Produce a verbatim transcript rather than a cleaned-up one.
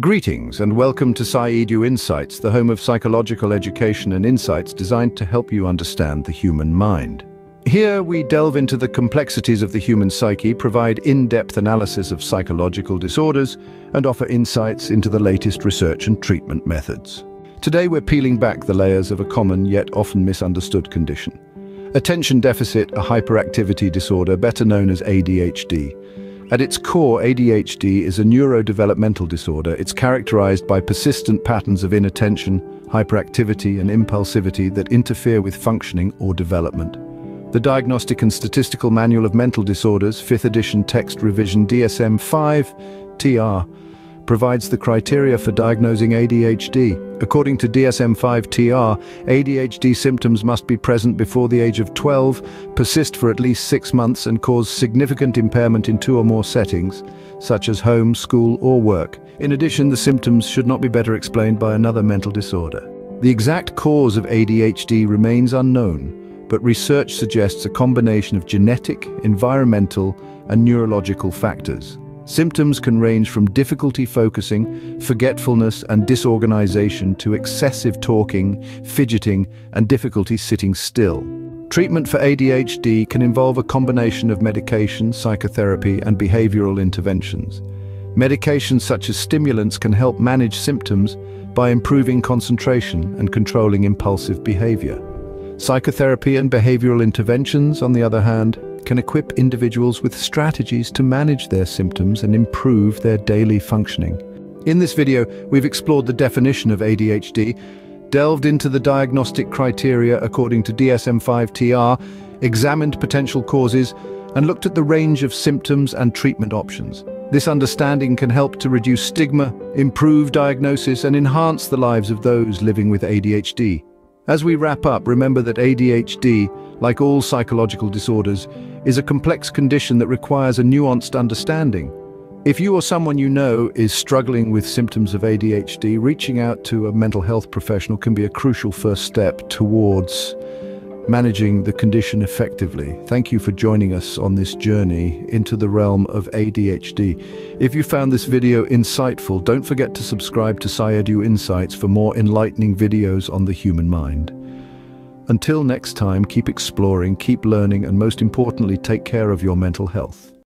Greetings and welcome to PsyEdu Insights, the home of psychological education and insights designed to help you understand the human mind. Here we delve into the complexities of the human psyche, provide in-depth analysis of psychological disorders, and offer insights into the latest research and treatment methods. Today we're peeling back the layers of a common yet often misunderstood condition: attention deficit hyperactivity disorder, better known as A D H D. At its core, A D H D is a neurodevelopmental disorder. It's characterized by persistent patterns of inattention, hyperactivity, and impulsivity that interfere with functioning or development. The Diagnostic and Statistical Manual of Mental Disorders, fifth edition text revision D S M five T R, provides the criteria for diagnosing A D H D. According to D S M five T R, A D H D symptoms must be present before the age of twelve, persist for at least six months and cause significant impairment in two or more settings, such as home, school or work. In addition, the symptoms should not be better explained by another mental disorder. The exact cause of A D H D remains unknown, but research suggests a combination of genetic, environmental and neurological factors. Symptoms can range from difficulty focusing, forgetfulness and disorganization to excessive talking, fidgeting, and difficulty sitting still. Treatment for A D H D can involve a combination of medication, psychotherapy, and behavioral interventions. Medications such as stimulants can help manage symptoms by improving concentration and controlling impulsive behavior. Psychotherapy and behavioral interventions, on the other hand, can equip individuals with strategies to manage their symptoms and improve their daily functioning. In this video, we've explored the definition of A D H D, delved into the diagnostic criteria according to D S M five T R, examined potential causes, and looked at the range of symptoms and treatment options. This understanding can help to reduce stigma, improve diagnosis, and enhance the lives of those living with A D H D. As we wrap up, remember that A D H D, like all psychological disorders, is a complex condition that requires a nuanced understanding. If you or someone you know is struggling with symptoms of A D H D, reaching out to a mental health professional can be a crucial first step towards managing the condition effectively. Thank you for joining us on this journey into the realm of A D H D. If you found this video insightful, don't forget to subscribe to PsyEdu Insights for more enlightening videos on the human mind. Until next time, keep exploring, keep learning, and most importantly, take care of your mental health.